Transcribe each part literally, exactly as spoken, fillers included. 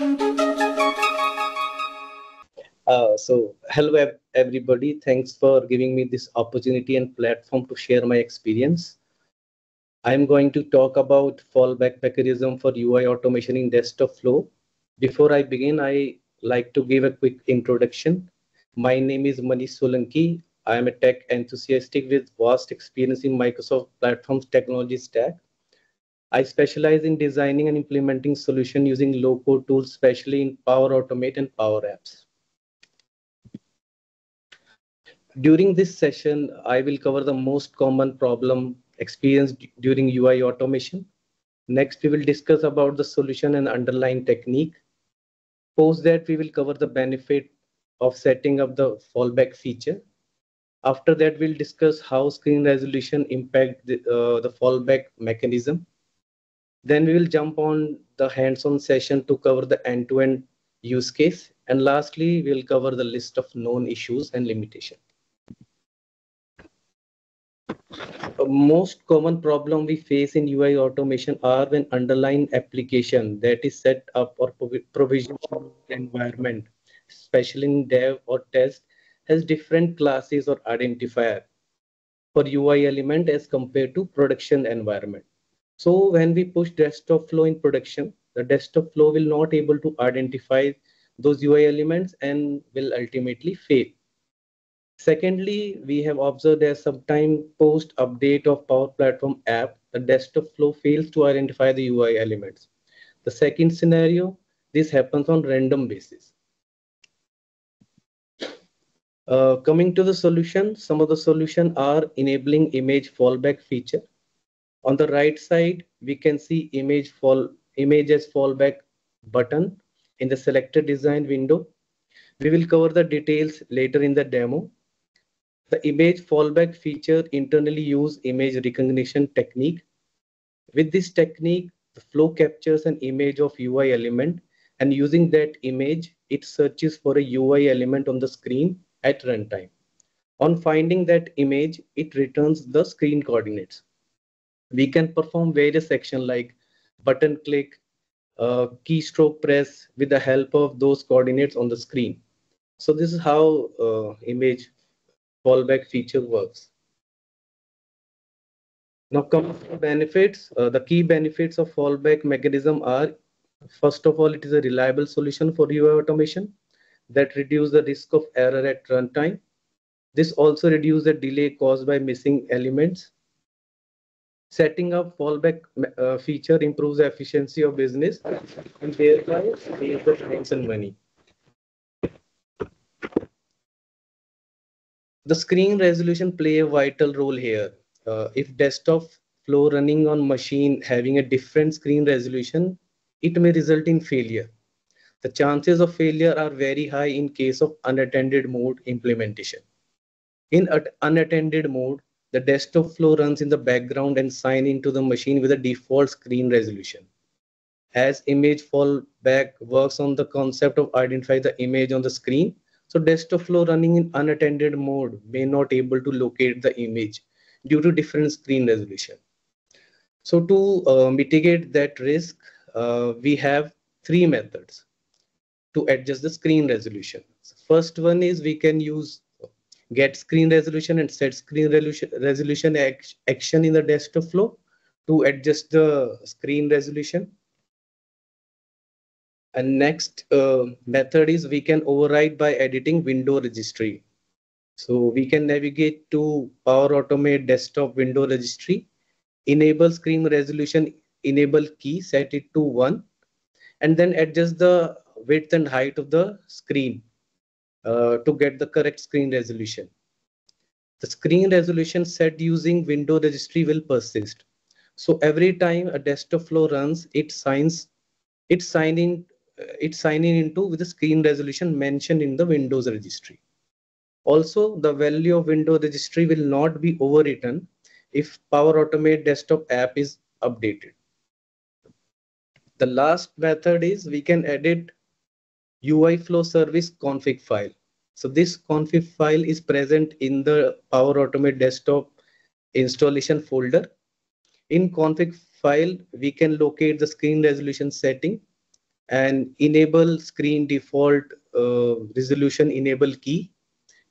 Uh, so hello everybody, thanks for giving me this opportunity and platform to share my experience. I'm going to talk about fallback mechanism for U I automation in desktop flow. Before I begin, I like to give a quick introduction. My name is Manish Solanki. I am a tech enthusiast with vast experience in Microsoft Platforms Technology Stack. I specialize in designing and implementing solutions using low-code tools, especially in Power Automate and Power Apps. During this session, I will cover the most common problem experienced during U I automation. Next, we will discuss about the solution and underlying technique. Post that, we will cover the benefit of setting up the fallback feature. After that, we'll discuss how screen resolution impacts the, uh, the fallback mechanism. Then we will jump on the hands-on session to cover the end-to-end use case. And lastly, we'll cover the list of known issues and limitations. The most common problem we face in U I automation are when underlying application that is set up or provisioned environment, especially in dev or test, has different classes or identifier for U I element as compared to production environment. So when we push desktop flow in production, the desktop flow will not able to identify those U I elements and will ultimately fail. Secondly, we have observed that sometime post update of Power Platform app, the desktop flow fails to identify the U I elements. The second scenario, this happens on random basis. Uh, coming to the solution, some of the solutions are enabling image fallback feature. On the right side, we can see image fall, image as fallback button in the selected design window. We will cover the details later in the demo. The image fallback feature internally uses image recognition technique. With this technique, the flow captures an image of U I element, and using that image, it searches for a U I element on the screen at runtime. On finding that image, it returns the screen coordinates. We can perform various actions like button click, uh, keystroke press with the help of those coordinates on the screen. So this is how uh, image fallback feature works. Now comes the benefits. Uh, the key benefits of fallback mechanism are, first of all, it is a reliable solution for U I automation that reduces the risk of error at runtime. This also reduces the delay caused by missing elements. Setting up fallback uh, feature improves the efficiency of business and thereby saves the time and money. The screen resolution plays a vital role here. Uh, if desktop flow running on machine having a different screen resolution, it may result in failure. The chances of failure are very high in case of unattended mode implementation. In unattended mode, the desktop flow runs in the background and signs into the machine with a default screen resolution. As image fallback works on the concept of identify the image on the screen, so desktop flow running in unattended mode may not able to locate the image due to different screen resolution. So to uh, mitigate that risk, uh, we have three methods to adjust the screen resolution. So first one is we can use get screen resolution and set screen resolution action in the desktop flow to adjust the screen resolution. And next uh, method is we can override by editing window registry. So we can navigate to Power Automate desktop window registry, enable screen resolution, enable key, set it to one, and then adjust the width and height of the screen Uh, to get the correct screen resolution. The screen resolution set using window registry will persist. So every time a desktop flow runs, it signs, it sign in, it sign in into with the screen resolution mentioned in the Windows registry. Also, the value of window registry will not be overwritten if Power Automate desktop app is updated. The last method is we can edit U I flow service config file. So this config file is present in the Power Automate desktop installation folder. In config file, we can locate the screen resolution setting and enable screen default uh, resolution enable key.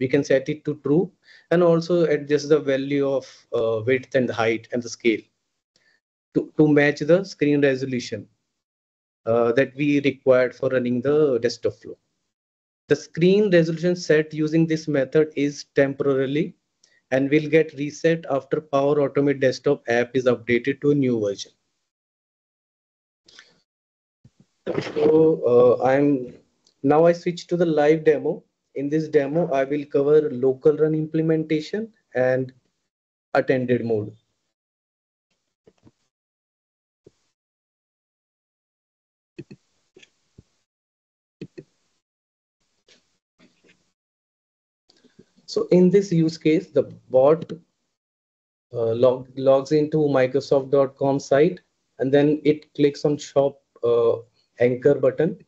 We can set it to true and also adjust the value of uh, width and height and the scale to, to match the screen resolution uh, that we required for running the desktop flow. The screen resolution set using this method is temporarily and will get reset after Power Automate Desktop app is updated to a new version. So uh, I'm now I switch to the live demo. In this demo, I will cover local run implementation and attended mode. So in this use case, the bot uh, log, logs into Microsoft dot com site, and then it clicks on shop uh, anchor button.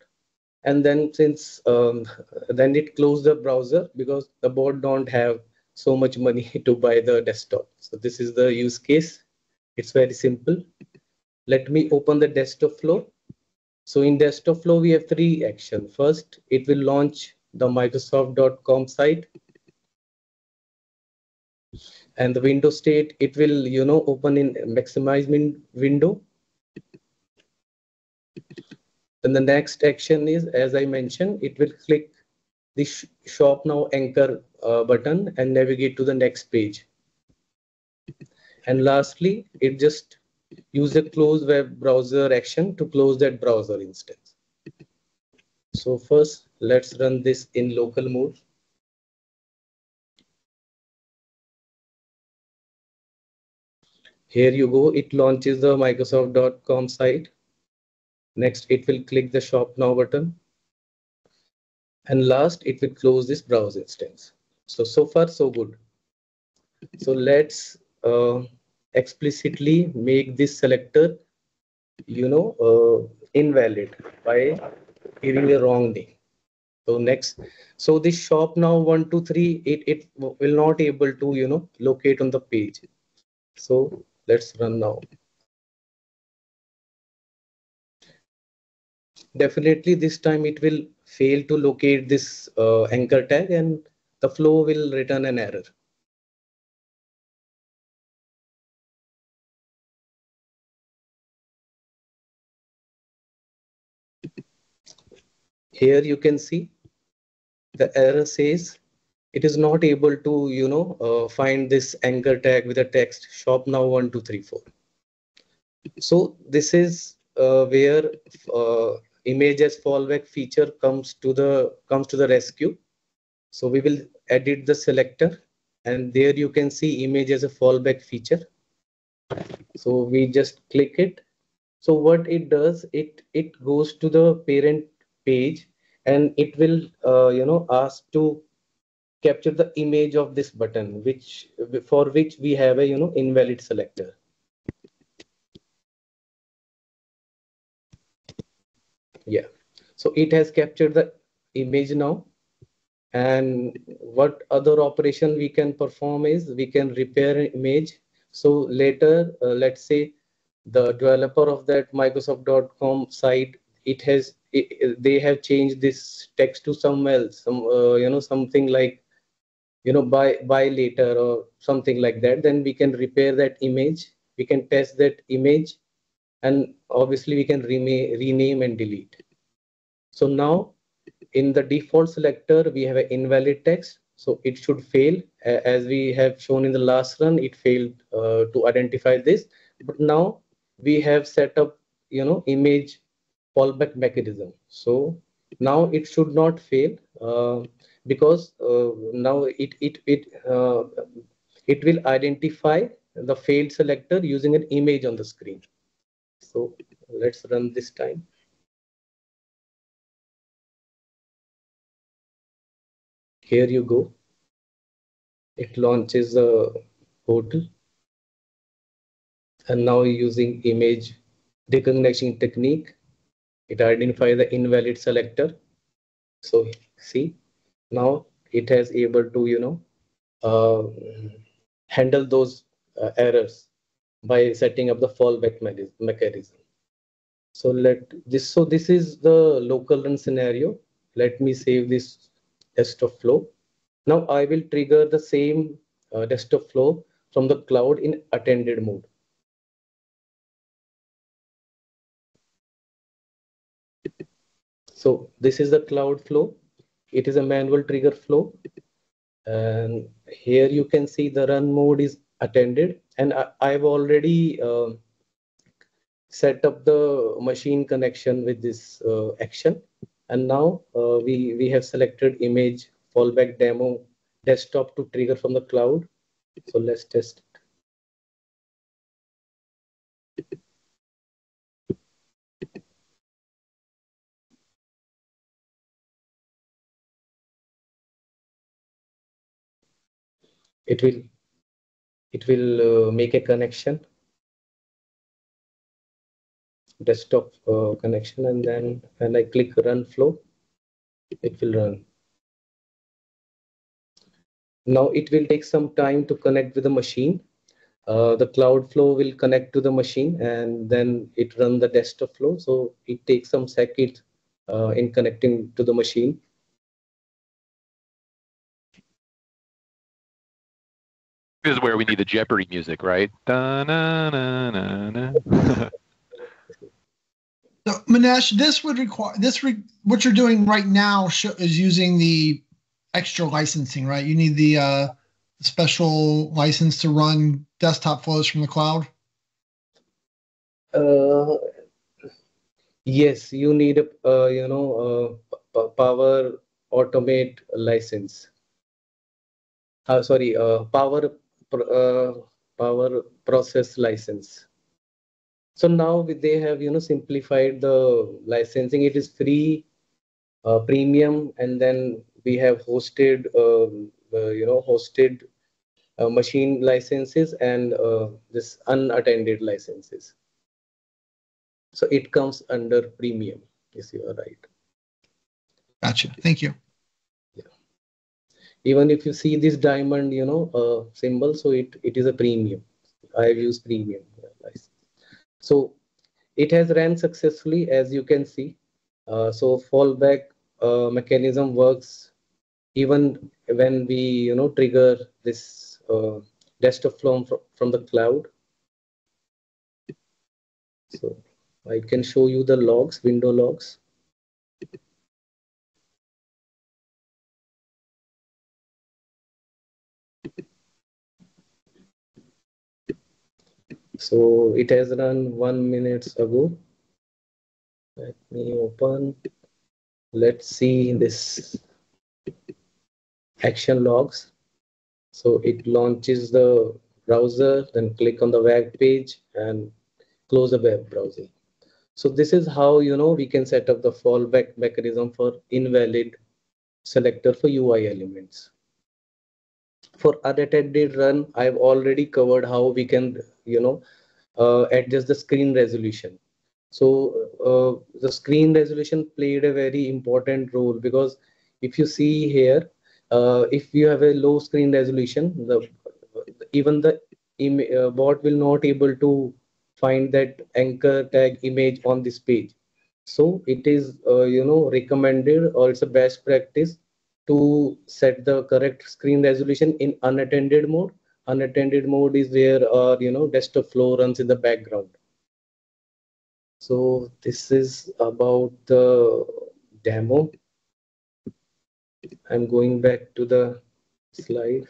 And then since um, then it closed the browser because the bot don't have so much money to buy the desktop. So this is the use case. It's very simple. Let me open the desktop flow. So in desktop flow, we have three actions. First, it will launch the Microsoft dot com site. And the window state, it will, you know, open in maximize min window. Then the next action is, as I mentioned, it will click the sh shop now anchor uh, button and navigate to the next page. And lastly, it just use a close web browser action to close that browser instance. So first, let's run this in local mode. Here you go. It launches the Microsoft dot com site. Next, it will click the Shop Now button. And last, it will close this browser instance. So, so far, so good. So let's uh, explicitly make this selector, you know, uh, invalid by giving a wrong name. So next, so this Shop Now one two three, it, it will not able to, you know, locate on the page. So let's run now. Definitely this time it will fail to locate this uh, anchor tag and the flow will return an error. Here you can see the error says it is not able to, you know, uh, find this anchor tag with a text shop now one two three four. So this is uh, where uh, image as fallback feature comes to the comes to the rescue. So we will edit the selector, and there you can see image as a fallback feature. So we just click it. So what it does, it it goes to the parent page, and it will uh, you know ask to capture the image of this button, which for which we have a you know invalid selector. Yeah, so it has captured the image now, and what other operation we can perform is we can repair image. So later, uh, let's say the developer of that Microsoft dot com site, it has it, they have changed this text to somewhere else, some uh, you know something like you know buy buy later or something like that. Then we can repair that image. We can test that image. And obviously, we can rename and delete. So now, in the default selector, we have an invalid text. So it should fail. As we have shown in the last run, it failed uh, to identify this. But now, we have set up, you know, image fallback mechanism. So now it should not fail uh, because uh, now it, it, it, uh, it will identify the failed selector using an image on the screen. So let's run this time. Here you go. It launches a portal. And now using image recognition technique, it identifies the invalid selector. So see, now it has able to, you know, uh, handle those uh, errors by setting up the fallback mechanism. So let this, so this is the local run scenario. Let me save this desktop flow. Now I will trigger the same uh, desktop flow from the cloud in attended mode. So this is the cloud flow. It is a manual trigger flow. And here you can see the run mode is attended, and I, I've already uh, set up the machine connection with this uh, action. And now uh, we, we have selected image fallback demo desktop to trigger from the cloud. So let's test it. It will, it will uh, make a connection, desktop uh, connection, and then when I click run flow, it will run. Now it will take some time to connect with the machine. Uh, the cloud flow will connect to the machine and then it runs the desktop flow. So it takes some second uh, in connecting to the machine. This is where we need the Jeopardy music, right? Da, na, na, na, na. So, Manish, this would require this. Re what you're doing right now sh is using the extra licensing, right? You need the uh, special license to run desktop flows from the cloud. Uh, yes, you need a uh, you know uh, Power Automate license. Uh, sorry, uh, Power uh, Power Process license. So now they have, you know, simplified the licensing. It is free, uh, premium, and then we have hosted, um, uh, you know, hosted uh, machine licenses and uh, this unattended licenses. So it comes under premium. Yes, you are right. Gotcha. Thank you. Yeah. Even if you see this diamond, you know, uh, symbol, so it it is a premium. I have used premium license. So it has ran successfully, as you can see. Uh, so fallback uh, mechanism works even when we, you know, trigger this uh, desktop flow from, from the cloud. So I can show you the logs, window logs. So it has run one minute ago. Let me open. Let's see this action logs. So it launches the browser, then click on the web page and close the web browser. So this is how, you know, we can set up the fallback mechanism for invalid selector for U I elements. For unattended run, I've already covered how we can, you know, uh, adjust the screen resolution. So uh, the screen resolution played a very important role, because if you see here, uh, if you have a low screen resolution, the, even the uh, bot will not able to find that anchor tag image on this page. So it is, uh, you know, recommended, or it's a best practice to set the correct screen resolution in unattended mode. Unattended mode is where our, you know, desktop flow runs in the background. So this is about the demo. I'm going back to the slide.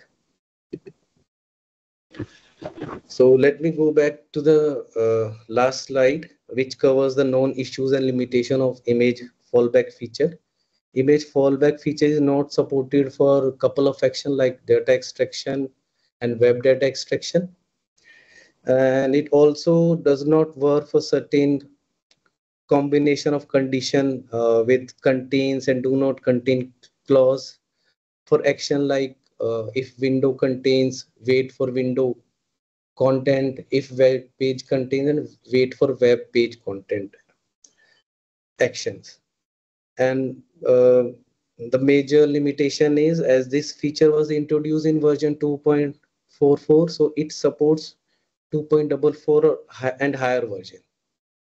So let me go back to the uh, last slide, which covers the known issues and limitation of image fallback feature. Image fallback feature is not supported for a couple of actions like data extraction and web data extraction. And it also does not work for certain combination of condition uh, with contains and do not contain clause for action like uh, if window contains, wait for window content, if web page contains, and wait for web page content actions. And uh, the major limitation is, as this feature was introduced in version two point four four, so it supports two point four four and higher version.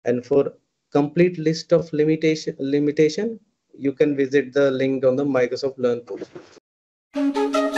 And for complete list of limitation limitation, you can visit the link on the Microsoft Learn page.